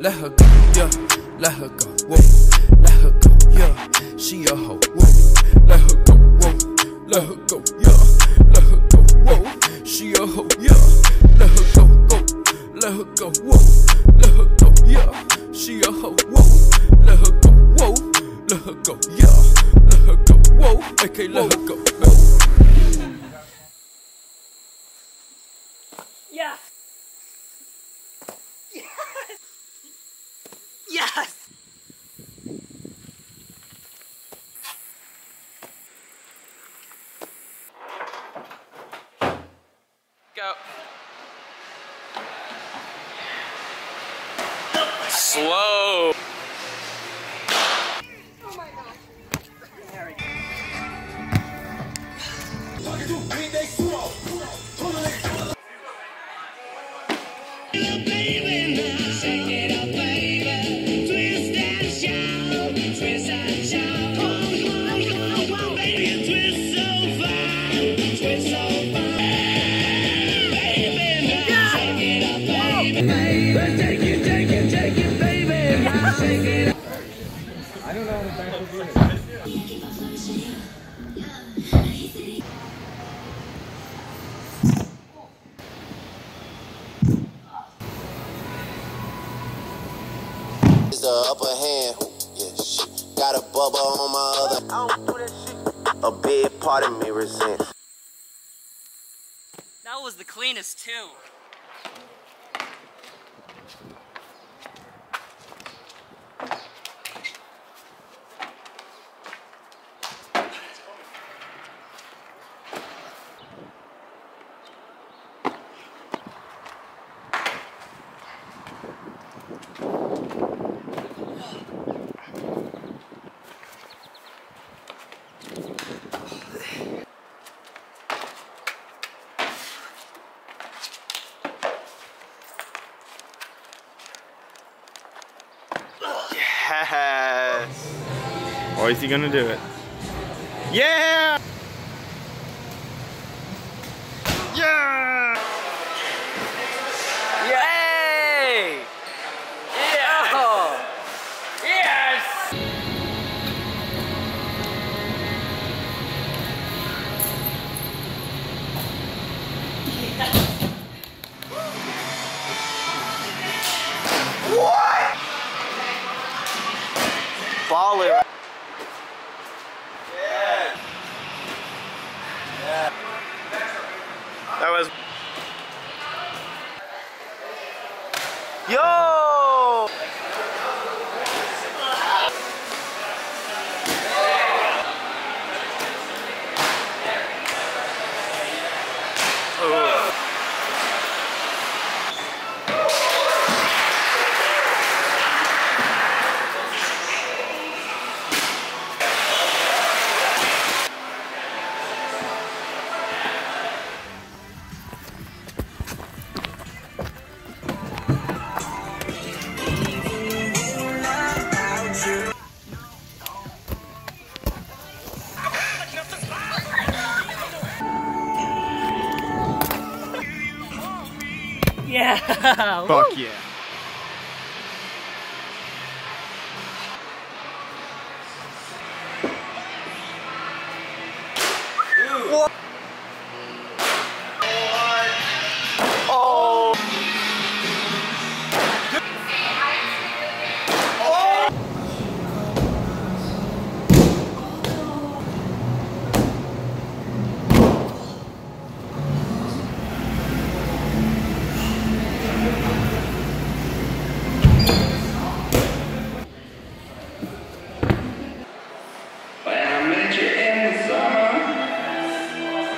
let her go, yeah, let her go, whoa, let her go, yeah, she a hoe, whoa, let her go, whoa, let her go, yeah, let her go, whoa, she a hoe, yeah, let her go, go, let her go, whoa, let her go, yeah, she a hoe, whoa, let her go, yeah, let her go, whoa, I can't let her go, whoa. Yeah. Yes! Go. Slow. Oh my gosh. There we go. You baby, now shake it up, baby. I don't know how the back is doing it. It's the upper hand. Yeah, shit. Got a bubble on my other. I don't do that shit. A big part of me resents. That was the cleanest, too. Yes. Or is he gonna do it? Yeah! Yeah! Yeah! Hey! Yeah! Oh. Yes! Yes! What? Baller. Yeah. Yeah. That was. Yo. Yeah. Fuck yeah. What? Oh. I met you in the summer.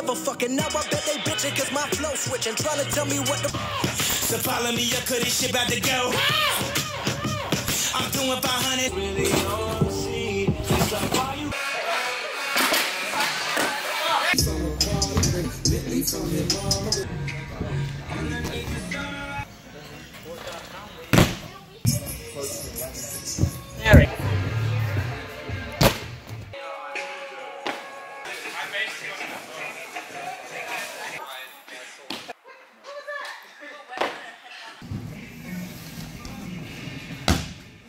give a fuck, and now I bet they bitchin' cause my flow switchin', trying to tell me what the so follow me up, cause this shit about to go. I'm doing 500. Really don't see. It's like, why you there we go.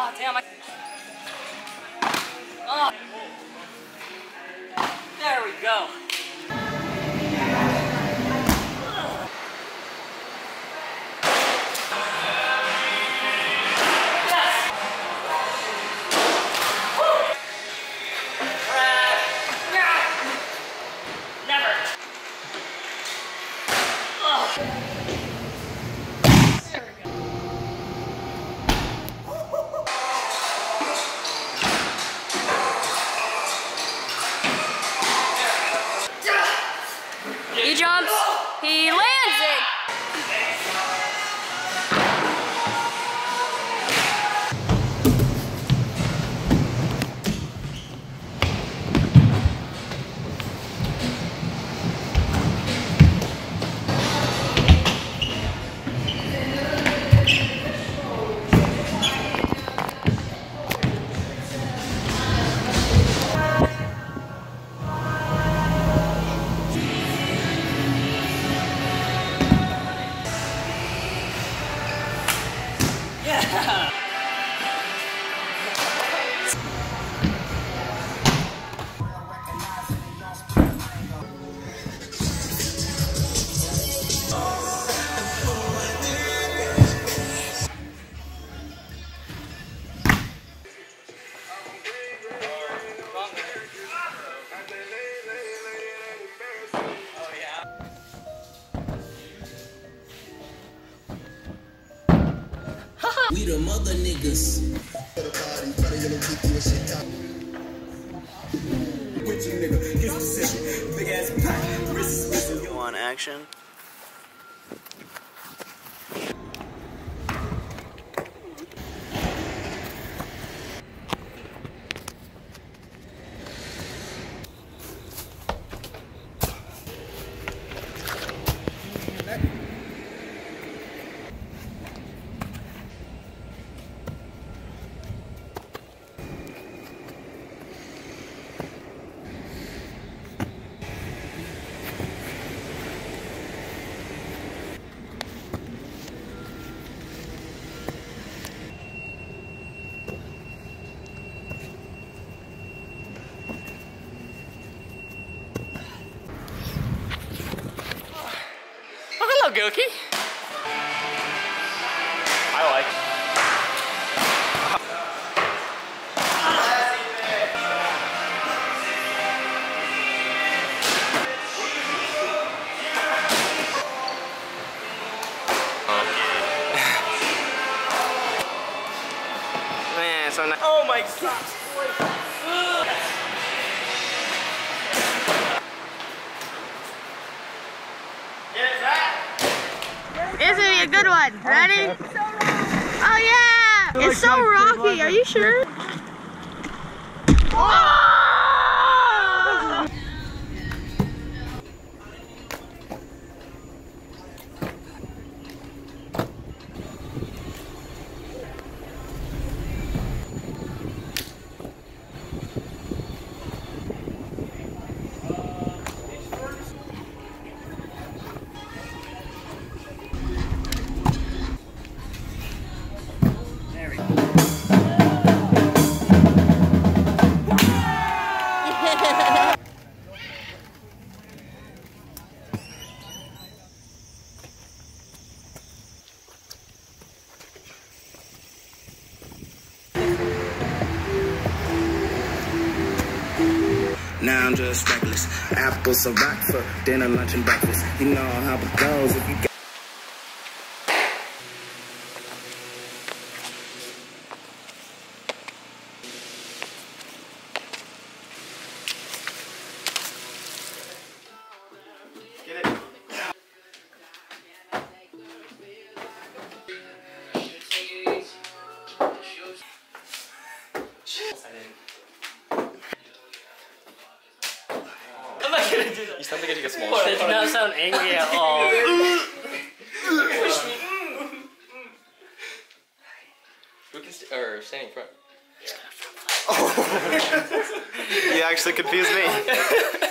Oh, damn, oh. There we go. He jumps, he lands it! We the mother niggas. You want action? Gookie. I like it. Man, so nice. Oh my God. This will be a good one. Ready? It's so rocky. Oh yeah! It's so rocky. Are you sure? Oh! There we go. now I'm just reckless. Apples are rock for dinner, lunch, and breakfast. You know how it goes if you got. You sound like you're getting small. Does not sound angry at all. Who can stand in front? Yeah. Oh. You actually confused me.